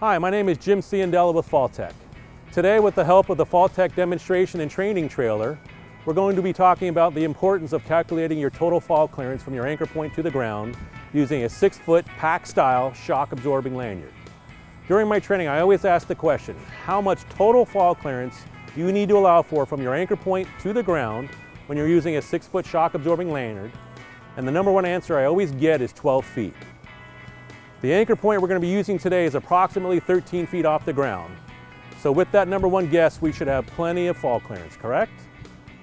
Hi, my name is Jim Ciandella with Fall Tech. Today, with the help of the Fall Tech demonstration and training trailer, we're going to be talking about the importance of calculating your total fall clearance from your anchor point to the ground using a 6-foot pack-style shock-absorbing lanyard. During my training, I always ask the question, how much total fall clearance do you need to allow for from your anchor point to the ground when you're using a 6-foot shock-absorbing lanyard? And the number one answer I always get is 12 feet. The anchor point we're going to be using today is approximately 13 feet off the ground. So with that number one guess, we should have plenty of fall clearance, correct?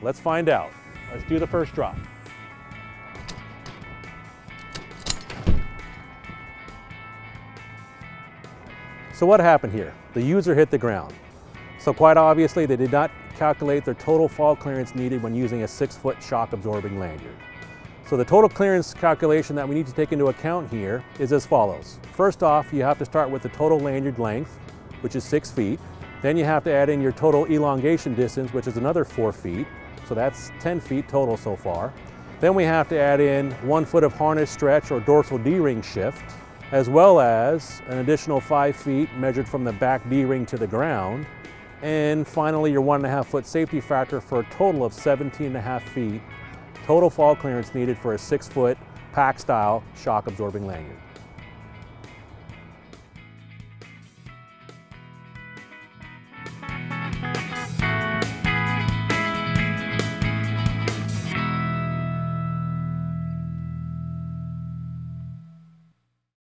Let's find out. Let's do the first drop. So what happened here? The user hit the ground. So quite obviously, they did not calculate their total fall clearance needed when using a 6-foot shock absorbing lanyard. So the total clearance calculation that we need to take into account here is as follows. First off, you have to start with the total lanyard length, which is 6 feet. Then you have to add in your total elongation distance, which is another 4 feet. So that's 10 feet total so far. Then we have to add in 1 foot of harness stretch or dorsal D-ring shift, as well as an additional 5 feet measured from the back D-ring to the ground. And finally, your 1.5 foot safety factor for a total of 17.5 feet. Total fall clearance needed for a 6-foot pack-style shock-absorbing lanyard.